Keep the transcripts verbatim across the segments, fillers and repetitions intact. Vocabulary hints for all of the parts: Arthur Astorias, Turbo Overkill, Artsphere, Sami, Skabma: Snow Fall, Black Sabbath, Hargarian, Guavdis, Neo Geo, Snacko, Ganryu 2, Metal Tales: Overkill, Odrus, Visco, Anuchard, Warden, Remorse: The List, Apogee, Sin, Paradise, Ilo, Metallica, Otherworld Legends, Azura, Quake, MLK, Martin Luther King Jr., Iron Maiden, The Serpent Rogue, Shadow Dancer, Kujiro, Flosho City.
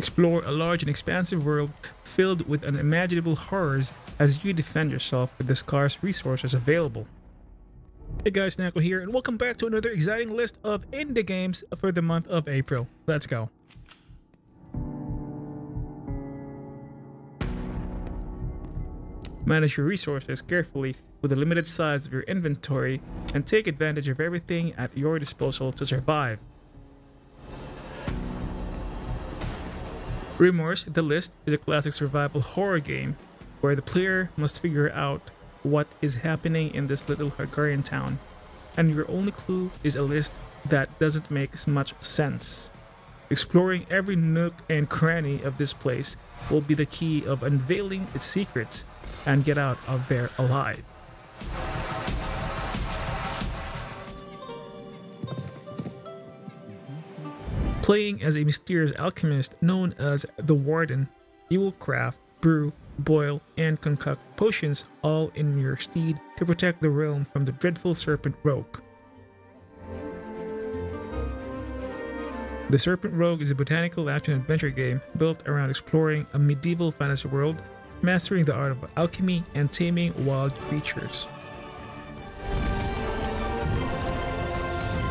Explore a large and expansive world filled with unimaginable horrors as you defend yourself with the scarce resources available. Hey guys, Snacko here, and welcome back to another exciting list of indie games for the month of April. Let's go. Manage your resources carefully with the limited size of your inventory and take advantage of everything at your disposal to survive. Remorse: The List is a classic survival horror game where the player must figure out what is happening in this little Hargarian town, and your only clue is a list that doesn't make much sense. Exploring every nook and cranny of this place will be the key of unveiling its secrets and get out of there alive. Playing as a mysterious alchemist known as the Warden, you will craft, brew, boil, and concoct potions all in your stead to protect the realm from the dreadful Serpent Rogue. The Serpent Rogue is a botanical action-adventure game built around exploring a medieval fantasy world, mastering the art of alchemy, and taming wild creatures.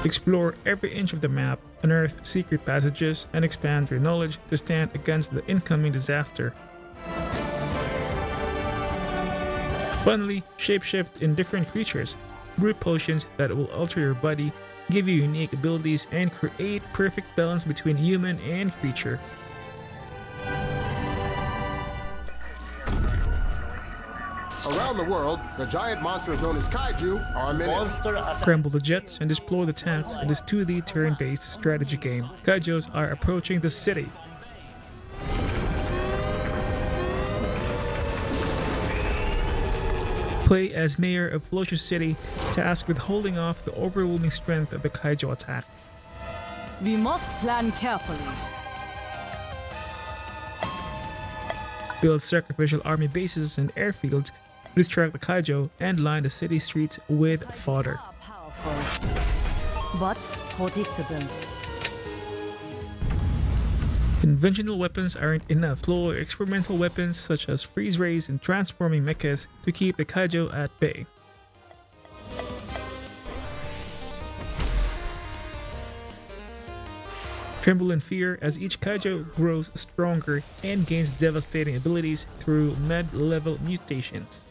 Explore every inch of the map, unearth secret passages, and expand your knowledge to stand against the incoming disaster. Finally, shapeshift in different creatures, brew potions that will alter your body, give you unique abilities, and create perfect balance between human and creature. Around the world, the giant monsters known as kaiju are a menace. Scramble the jets and deploy the tanks in this two D turn-based strategy game. Kaijus are approaching the city. Play as mayor of Flosho City, tasked with holding off the overwhelming strength of the kaiju attack. We must plan carefully. Build sacrificial army bases and airfields, distract the kaiju, and line the city streets with fodder. Powerful, but predictable. Conventional weapons aren't enough. Deploy experimental weapons such as freeze rays and transforming mechas to keep the kaiju at bay. Tremble in fear as each kaiju grows stronger and gains devastating abilities through mid-level mutations.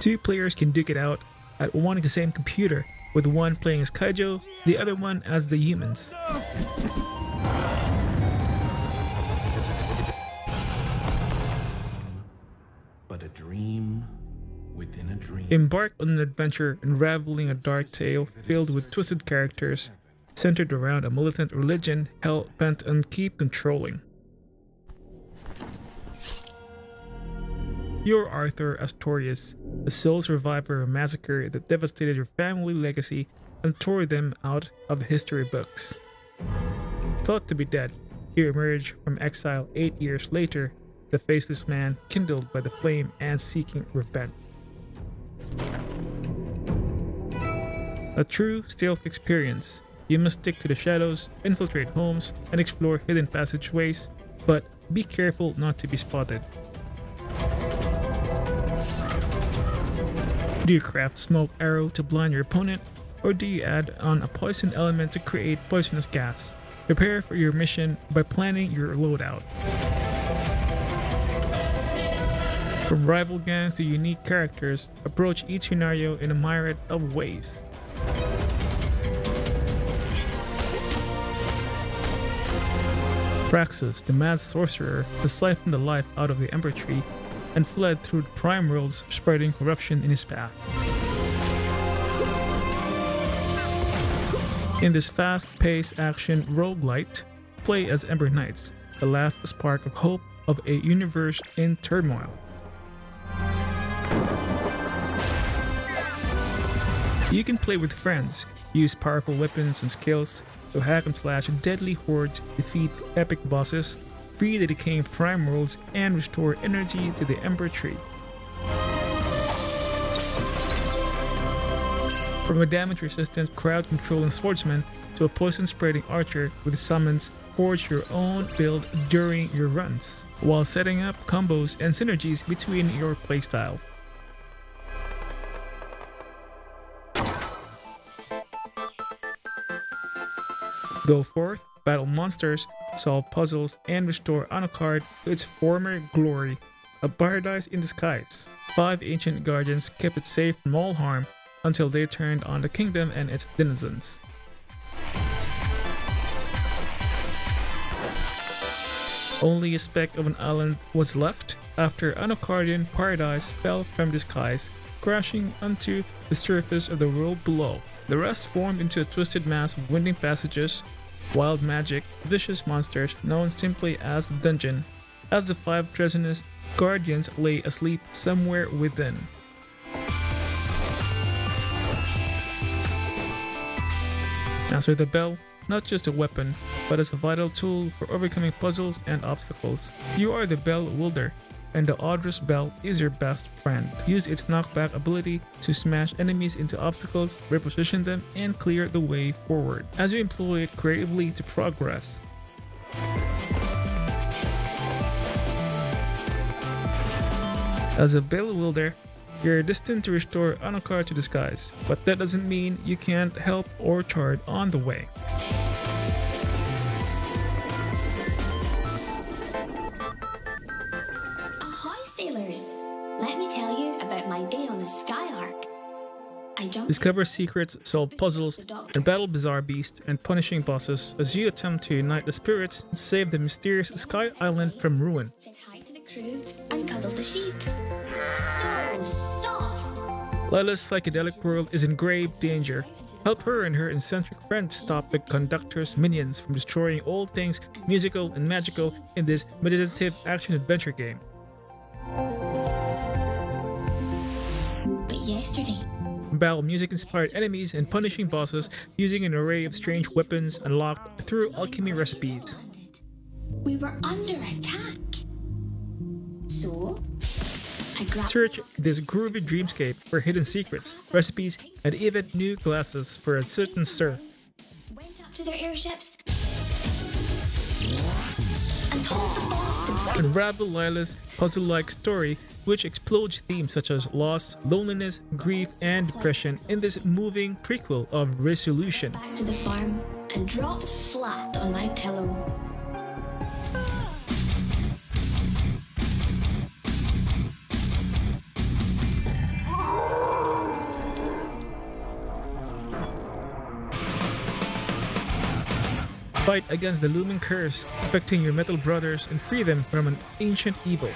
Two players can duke it out at one and the same computer, with one playing as kaiju, the other one as the humans. But a dream. A dream. Embark on an adventure unraveling a dark tale filled with twisted characters centered around a militant religion hell bent on keep controlling. You're Arthur Astorias, a sole survivor of a massacre that devastated your family legacy and tore them out of the history books. Thought to be dead, you emerge from exile eight years later, the faceless man kindled by the flame and seeking revenge. A true stealth experience. You must stick to the shadows, infiltrate homes, and explore hidden passageways, but be careful not to be spotted. Do you craft smoke arrow to blind your opponent, or do you add on a poison element to create poisonous gas? Prepare for your mission by planning your loadout. From rival gangs to unique characters, approach each scenario in a myriad of ways. Praxis, the mad sorcerer, has siphoned the life out of the Ember Tree and fled through the prime worlds, spreading corruption in his path. In this fast-paced action roguelite, play as Ember Knights, the last spark of hope of a universe in turmoil. You can play with friends, use powerful weapons and skills to hack and slash deadly hordes, defeat epic bosses, free the decaying prime worlds, and restore energy to the Ember Tree. from a damage-resistant crowd-controlling swordsman to a poison-spreading archer with summons. Forge your own build during your runs, while setting up combos and synergies between your playstyles. Go forth, battle monsters, solve puzzles, and restore Anuchard to its former glory, a paradise in disguise. Five ancient guardians kept it safe from all harm until they turned on the kingdom and its denizens. Only a speck of an island was left after Anuchardian Paradise fell from the skies, crashing onto the surface of the world below. The rest formed into a twisted mass of winding passages, wild magic, vicious monsters known simply as the dungeon, as the five treasonous guardians lay asleep somewhere within. Answer the bell. Not just a weapon, but as a vital tool for overcoming puzzles and obstacles. You are the Bell Wielder, and the Odrus Bell is your best friend. Use its knockback ability to smash enemies into obstacles, reposition them, and clear the way forward, as you employ it creatively to progress. As a Bell Wielder, you're destined to restore Anuchard to the skies, but that doesn't mean you can't help Orchard on the way. Ahoy, sailors! Let me tell you about my day on the Sky Arc. I Discover secrets, solve puzzles, and battle bizarre beasts and punishing bosses as you attempt to unite the spirits and save the mysterious Sky Island from ruin. Said hi to the crew and cuddled the sheep. So soft! Lila's psychedelic world is in grave danger. Help her and her eccentric friends stop the Conductor's minions from destroying all things musical and magical in this meditative action-adventure game. But yesterday... Battle music-inspired enemies and punishing bosses using an array of strange weapons unlocked through alchemy recipes. We were under attack. So... Search this groovy dreamscape for hidden secrets, recipes, and even new glasses for a certain sir. Went up to their airships and told the boss to unravel Lila's puzzle-like story, which explodes themes such as loss, loneliness, grief, and depression in this moving prequel of Resolution. Back to the farm and dropped flat on my pillow. Fight against the looming curse affecting your metal brothers and free them from an ancient evil.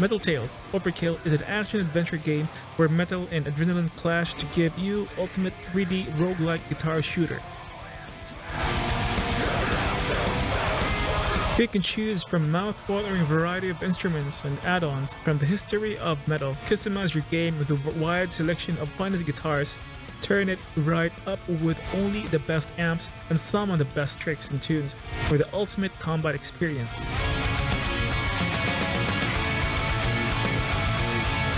Metal Tales: Overkill is an action-adventure game where metal and adrenaline clash to give you ultimate three D roguelike guitar shooter. You can choose from a mouth-watering variety of instruments and add-ons from the history of metal. Customize your game with a wide selection of finest guitars. Turn it right up with only the best amps and some of the best tricks and tunes for the ultimate combat experience.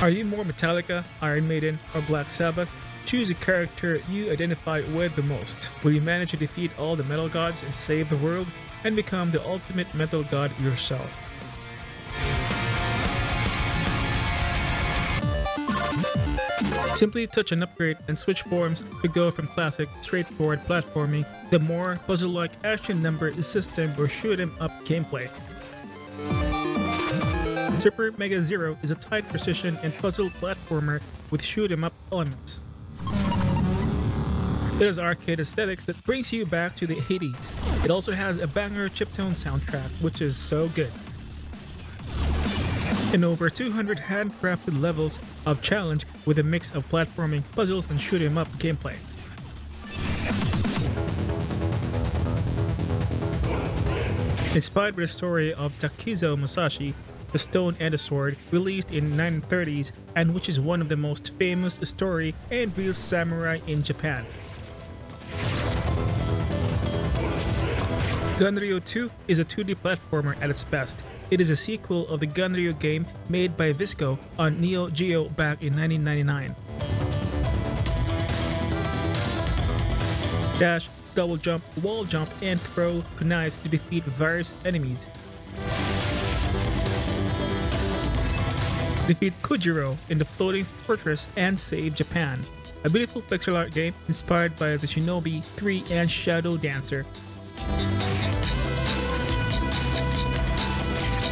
Are you more Metallica, Iron Maiden, or Black Sabbath? Choose a character you identify with the most. Will you manage to defeat all the metal gods and save the world and become the ultimate metal god yourself? Simply touch an upgrade and switch forms to go from classic, straightforward platforming to more puzzle-like action number system or shoot-em-up gameplay. Super Mega Zero is a tight precision and puzzle platformer with shoot-em-up elements. It has arcade aesthetics that brings you back to the eighties. It also has a banger chiptune soundtrack, which is so good. And over two hundred handcrafted levels of challenge with a mix of platforming, puzzles, and shoot-em-up gameplay. Inspired by the story of Takizo Masashi, The Stone and the Sword, released in the nineteen thirties and which is one of the most famous story and real samurai in Japan. Ganryu two is a two D platformer at its best. It is a sequel of the Ganryu game made by Visco on Neo Geo back in nineteen ninety-nine. dash, double jump, wall jump, and throw knives to defeat various enemies. Defeat Kujiro in the Floating Fortress and save Japan. A beautiful pixel art game inspired by the Shinobi three and Shadow Dancer.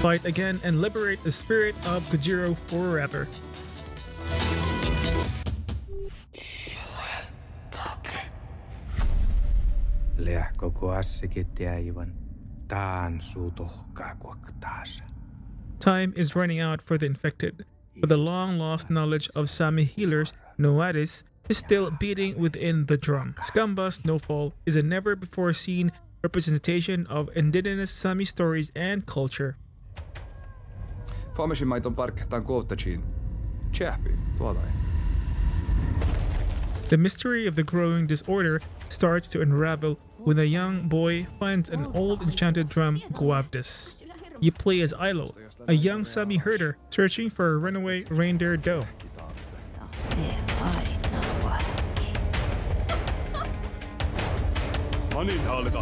Fight again and liberate the spirit of Kujiro forever. Time is running out for the infected, but the long-lost knowledge of Sami healers, Noadis, is still beating within the drum. Skabma: Snow Fall is a never-before-seen representation of indigenous Sami stories and culture. The mystery of the growing disorder starts to unravel when a young boy finds an old enchanted drum, Guavdis. You play as Ilo, a young Sami herder searching for a runaway reindeer doe.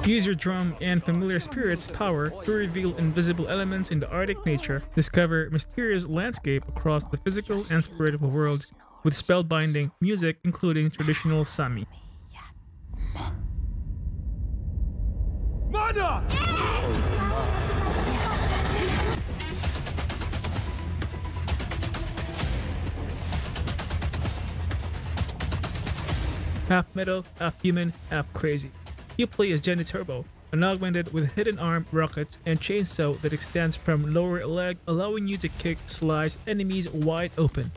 Use your drum and familiar spirit's power to reveal invisible elements in the Arctic nature. Discover mysterious landscape across the physical and spiritual worlds with spellbinding music, including traditional Sami. Half metal, half human, half crazy. You play as Jenny Turbo, an augmented with hidden arm, rockets, and chainsaw that extends from lower leg, allowing you to kick, slice enemies wide open.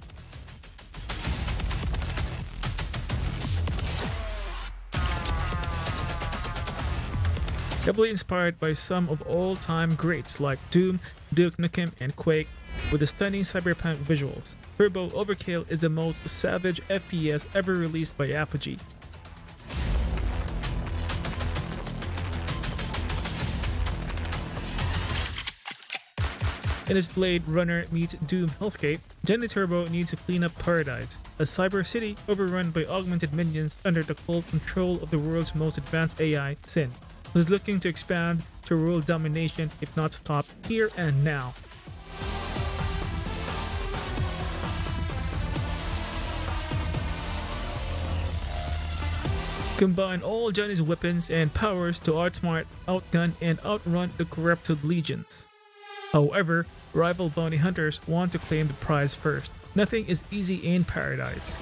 Heavily inspired by some of all-time greats like Doom, Duke Nukem, and Quake, with the stunning cyberpunk visuals, Turbo Overkill is the most savage F P S ever released by Apogee. In his Blade Runner meets Doom Hellscape, Jenny Turbo needs to clean up Paradise, a cyber city overrun by augmented minions under the cold control of the world's most advanced A I, Sin, who is looking to expand to world domination if not stopped here and now. Combine all Johnny's weapons and powers to outsmart, outgun, and outrun the corrupted legions. However, rival bounty hunters want to claim the prize first. Nothing is easy in Paradise.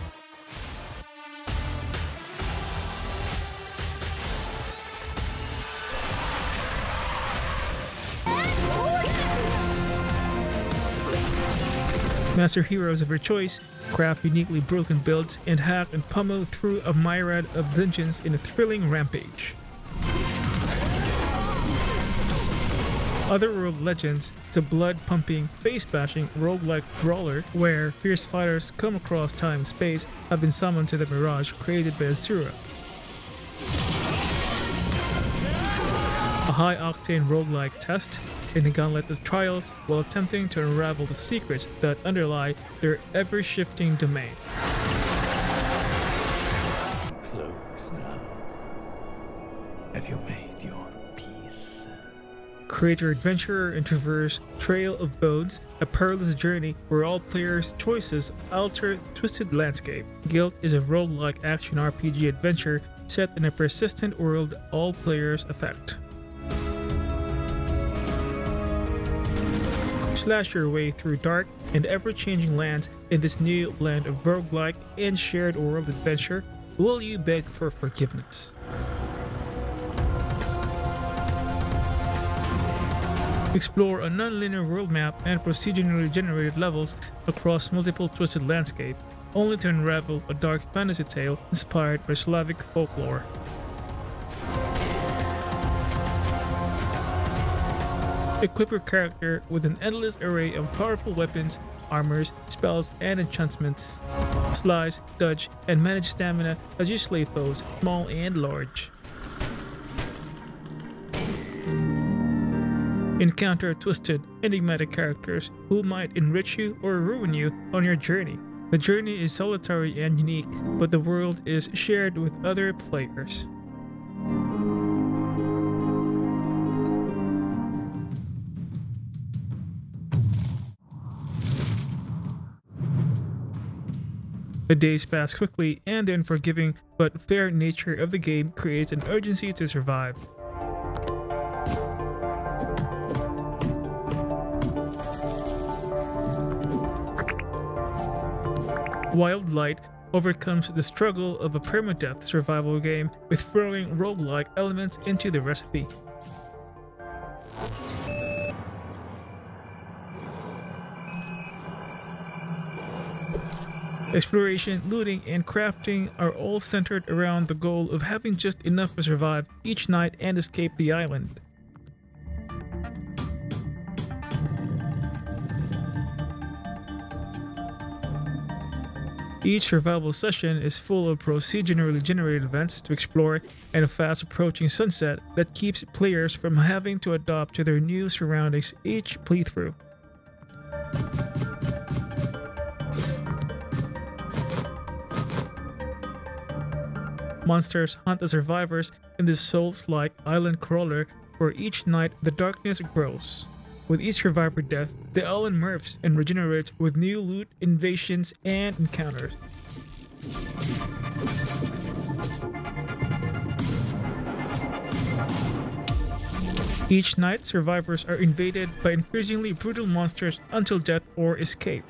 Master heroes of your choice, craft uniquely broken builds, and hack and pummel through a myriad of dungeons in a thrilling rampage. Otherworld Legends is a blood-pumping, face-bashing, roguelike brawler where fierce fighters come across time and space have been summoned to the mirage created by Azura. A high-octane roguelike test in the gauntlet of trials while attempting to unravel the secrets that underlie their ever-shifting domain. Close now. Have you made your peace? Create your adventurer and traverse Trail of Bones, a perilous journey where all players' choices alter the twisted landscape. Guild is a roguelike action R P G adventure set in a persistent world all players affect. Slash your way through dark and ever-changing lands in this new blend of roguelike and shared world adventure. Will you beg for forgiveness? Explore a non-linear world map and procedurally generated levels across multiple twisted landscapes, only to unravel a dark fantasy tale inspired by Slavic folklore. Equip your character with an endless array of powerful weapons, armors, spells, and enchantments. Slice, dodge, and manage stamina as you slay foes, small and large. Encounter twisted, enigmatic characters who might enrich you or ruin you on your journey. The journey is solitary and unique, but the world is shared with other players. The days pass quickly, and the unforgiving but fair nature of the game creates an urgency to survive. Wild Light overcomes the struggle of a permadeath survival game with throwing roguelike elements into the recipe. Exploration, looting, and crafting are all centered around the goal of having just enough to survive each night and escape the island. Each survival session is full of procedurally generated events to explore and a fast approaching sunset that keeps players from having to adapt to their new surroundings each playthrough. Monsters hunt the survivors in this souls-like island crawler where each night the darkness grows. With each survivor death, the island morphs and regenerates with new loot, invasions, and encounters. Each night, survivors are invaded by increasingly brutal monsters until death or escape.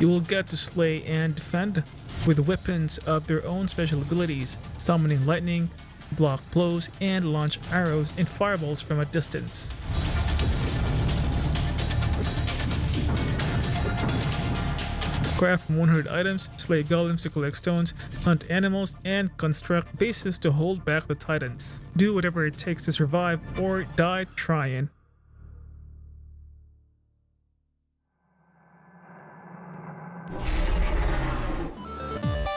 You will get to slay and defend with weapons of their own special abilities, summoning lightning, block blows, and launch arrows and fireballs from a distance. Craft one hundred items, slay golems to collect stones, hunt animals, and construct bases to hold back the titans. Do whatever it takes to survive or die trying.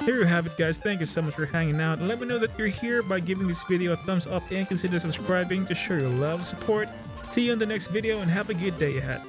There you have it, guys. Thank you so much for hanging out. Let me know that you're here by giving this video a thumbs up and consider subscribing to show your love and support. See you in the next video and have a good day ahead.